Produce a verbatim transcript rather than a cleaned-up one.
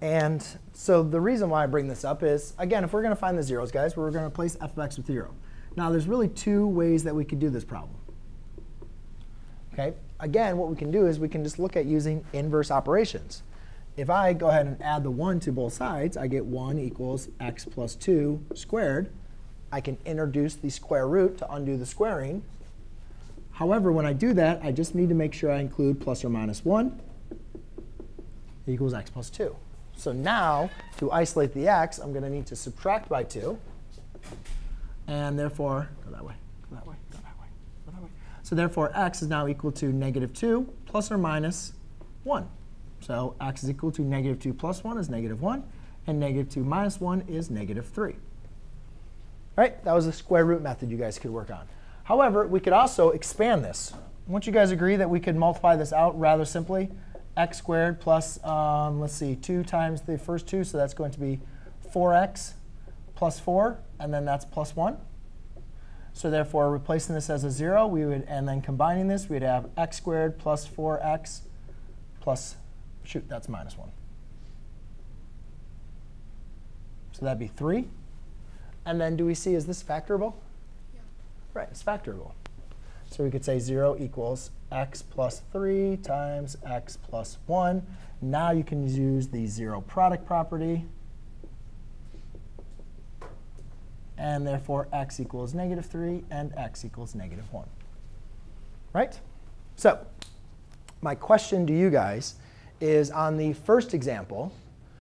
And so the reason why I bring this up is, again, if we're going to find the zeros, guys, we're going to replace f of x with zero. Now, there's really two ways that we could do this problem. Okay. Again, what we can do is we can just look at using inverse operations. If I go ahead and add the one to both sides, I get one equals x plus two squared. I can introduce the square root to undo the squaring. However, when I do that, I just need to make sure I include plus or minus one equals x plus two. So now, to isolate the x, I'm going to need to subtract by two. And therefore, go that way, go that way, go that way, go that way. So therefore, x is now equal to negative two plus or minus one. So x is equal to negative two plus one is negative one. And negative two minus one is negative three. All right, that was the square root method you guys could work on. However, we could also expand this. Won't you guys agree that we could multiply this out rather simply? X squared plus, um, let's see, two times the first two. So that's going to be four x plus four. And then that's plus one. So therefore, replacing this as a zero, we would, and then combining this, we'd have x squared plus four x plus, shoot, that's minus one. So that'd be three. And then do we see, is this factorable? Yeah. Right, it's factorable. So we could say zero equals x plus three times x plus one. Now you can use the zero product property. And therefore, x equals negative three and x equals negative one. Right? So my question to you guys is on the first example.